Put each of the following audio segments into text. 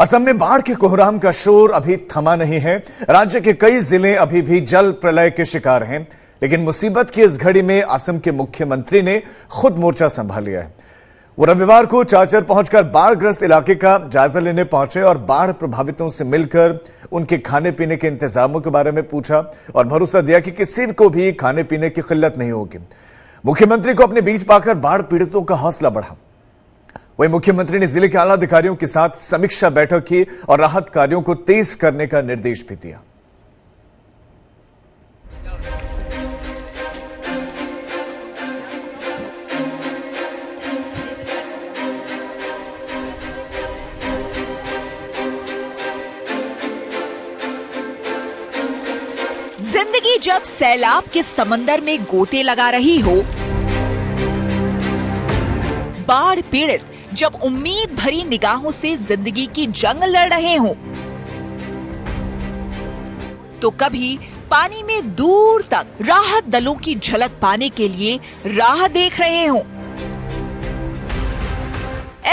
असम में बाढ़ के कोहराम का शोर अभी थमा नहीं है। राज्य के कई जिले अभी भी जल प्रलय के शिकार हैं, लेकिन मुसीबत की इस घड़ी में असम के मुख्यमंत्री ने खुद मोर्चा संभाल लिया है। वो रविवार को चाचर पहुंचकर बाढ़ग्रस्त इलाके का जायजा लेने पहुंचे और बाढ़ प्रभावितों से मिलकर उनके खाने पीने के इंतजामों के बारे में पूछा और भरोसा दिया कि किसी को भी खाने पीने की किल्लत नहीं होगी। मुख्यमंत्री को अपने बीच पाकर बाढ़ पीड़ितों का हौसला बढ़ा। वहीं मुख्यमंत्री ने जिले के आला अधिकारियों के साथ समीक्षा बैठक की और राहत कार्यों को तेज करने का निर्देश भी दिया। जिंदगी जब सैलाब के समंदर में गोते लगा रही हो, बाढ़ पीड़ित जब उम्मीद भरी निगाहों से जिंदगी की जंग लड़ रहे हों, तो कभी पानी में दूर तक राहत दलों की झलक पाने के लिए राह देख रहे हों।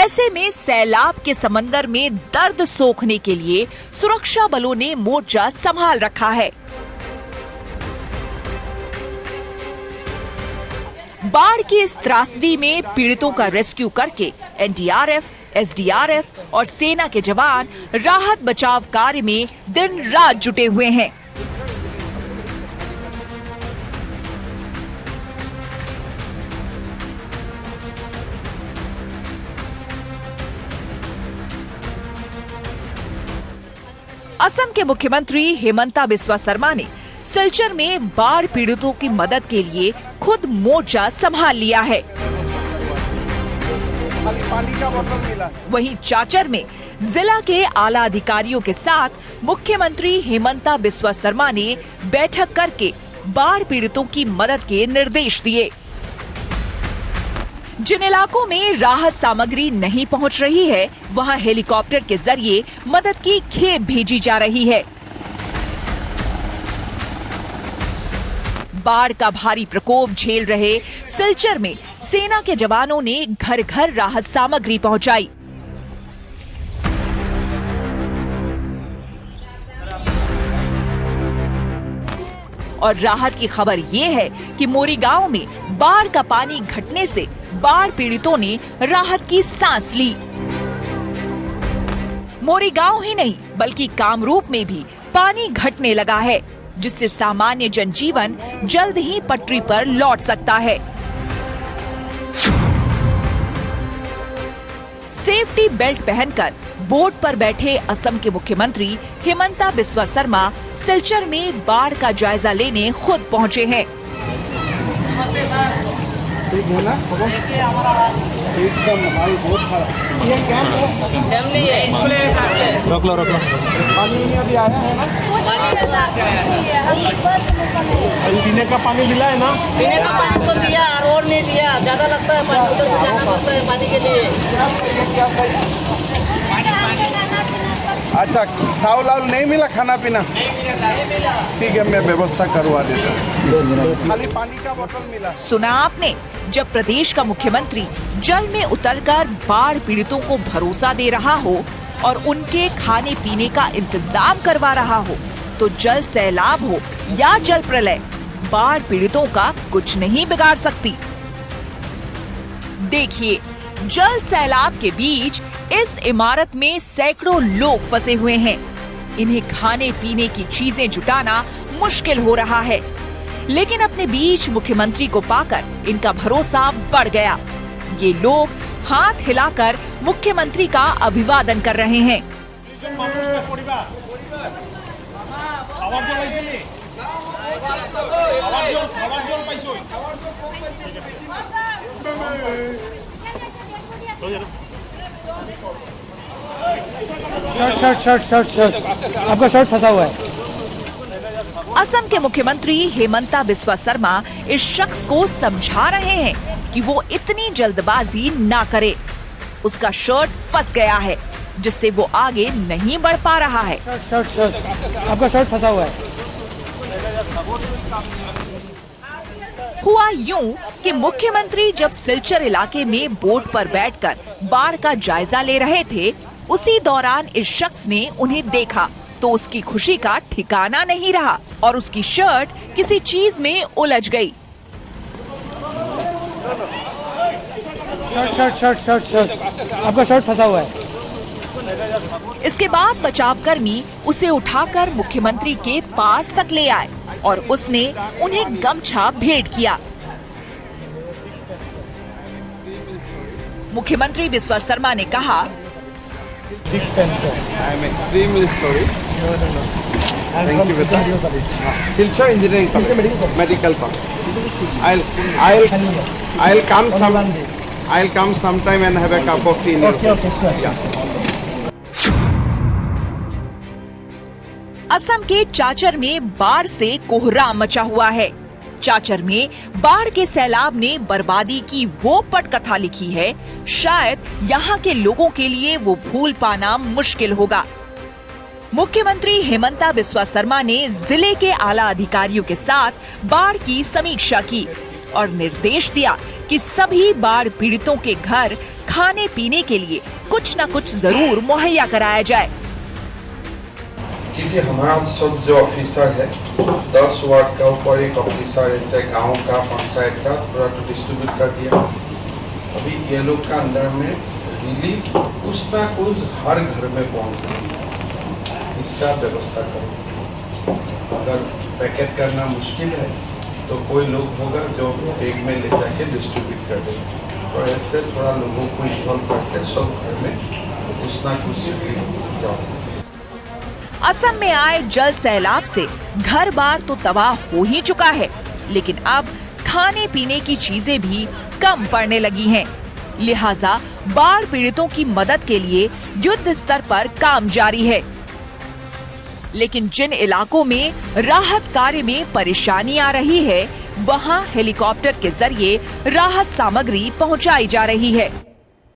ऐसे में सैलाब के समंदर में दर्द सोखने के लिए सुरक्षा बलों ने मोर्चा संभाल रखा है। बाढ़ की इस त्रासदी में पीड़ितों का रेस्क्यू करके एनडीआरएफ, एसडीआरएफ और सेना के जवान राहत बचाव कार्य में दिन रात जुटे हुए हैं। असम के मुख्यमंत्री हिमंता बिस्वा शर्मा ने सिलचर में बाढ़ पीड़ितों की मदद के लिए खुद मोर्चा संभाल लिया है। वहीं चाचर में जिला के आला अधिकारियों के साथ मुख्यमंत्री हिमंता बिस्वा शर्मा ने बैठक करके बाढ़ पीड़ितों की मदद के निर्देश दिए। जिन इलाकों में राहत सामग्री नहीं पहुंच रही है, वहां हेलीकॉप्टर के जरिए मदद की खेप भेजी जा रही है। बाढ़ का भारी प्रकोप झेल रहे सिलचर में सेना के जवानों ने घर घर राहत सामग्री पहुंचाई। और राहत की खबर ये है कि मोरीगांव में बाढ़ का पानी घटने से बाढ़ पीड़ितों ने राहत की सांस ली। मोरीगांव ही नहीं बल्कि कामरूप में भी पानी घटने लगा है, जिससे सामान्य जनजीवन जल्द ही पटरी पर लौट सकता है। सेफ्टी बेल्ट पहनकर बोट पर बैठे असम के मुख्यमंत्री हिमंता बिस्वा शर्मा सिलचर में बाढ़ का जायजा लेने खुद पहुंचे हैं। पीने का पानी मिला है ना? पीने का पानी तो दिया और नहीं दिया, ज्यादा लगता है पानी, उधर से जाना पड़ता है पानी के लिए। अच्छा, चावल वावल नहीं मिला, खाना पीना ठीक है, मैं व्यवस्था करवा देता हूँ, खाली पानी का बोतल मिला। सुना आपने, जब प्रदेश का मुख्यमंत्री जल में उतरकर बाढ़ पीड़ितों को भरोसा दे रहा हो और उनके खाने पीने का इंतजाम करवा रहा हो, तो जल सैलाब हो या जल प्रलय, बाढ़ पीड़ितों का कुछ नहीं बिगाड़ सकती। देखिए, जल सैलाब के बीच इस इमारत में सैकड़ों लोग फंसे हुए हैं। इन्हें खाने पीने की चीजें जुटाना मुश्किल हो रहा है, लेकिन अपने बीच मुख्यमंत्री को पाकर इनका भरोसा बढ़ गया। ये लोग हाथ हिलाकर मुख्यमंत्री का अभिवादन कर रहे हैं। आपका शर्ट फंसा हुआ है। असम के मुख्यमंत्री हिमंता बिस्वा शर्मा इस शख्स को समझा रहे हैं कि वो इतनी जल्दबाजी ना करे। उसका शर्ट फंस गया है, जिससे वो आगे नहीं बढ़ पा रहा है। आपका शर्ट फंसा हुआ है। हुआ यूं कि मुख्यमंत्री जब सिलचर इलाके में बोट पर बैठकर बाढ़ का जायजा ले रहे थे, उसी दौरान इस शख्स ने उन्हें देखा तो उसकी खुशी का ठिकाना नहीं रहा और उसकी शर्ट किसी चीज में उलझ गई। शर्ट आपका शर्ट फंसा हुआ है। इसके बाद बचाव कर्मी उसे उठाकर मुख्यमंत्री के पास तक ले आए और उसने उन्हें गमछा भेंट किया। मुख्यमंत्री बिस्वा शर्मा ने कहा, असम के चाचर में बाढ़ से कोहराम मचा हुआ है। चाचर में बाढ़ के सैलाब ने बर्बादी की वो पटकथा लिखी है, शायद यहाँ के लोगों के लिए वो भूल पाना मुश्किल होगा। मुख्यमंत्री हिमंता बिस्वा शर्मा ने जिले के आला अधिकारियों के साथ बाढ़ की समीक्षा की और निर्देश दिया कि सभी बाढ़ पीड़ितों के घर खाने पीने के लिए कुछ न कुछ जरूर मुहैया कराया जाए। क्योंकि हमारा सब जो ऑफिसर है 10 वार्ड का ऊपर एक ऑफिसर ऐसे गांव का पंचायत का पूरा तो डिस्ट्रीब्यूट कर दिया। अभी ये लोग का अंदर में रिलीफ कुछ ना कुछ हर घर में पहुंच जाए, इसका व्यवस्था करो। अगर पैकेट करना मुश्किल है तो कोई लोग होगा जो बैग में ले जाके डिस्ट्रीब्यूट कर दे, तो ऐसे थोड़ा लोगों को इन्वॉल्व करके सब घर में कुछ ना कुछ रिलीफ जाओ। असम में आए जल सैलाब से घर बार तो तबाह हो ही चुका है, लेकिन अब खाने पीने की चीजें भी कम पड़ने लगी हैं। लिहाजा बाढ़ पीड़ितों की मदद के लिए युद्ध स्तर पर काम जारी है, लेकिन जिन इलाकों में राहत कार्य में परेशानी आ रही है वहां हेलीकॉप्टर के जरिए राहत सामग्री पहुंचाई जा रही है।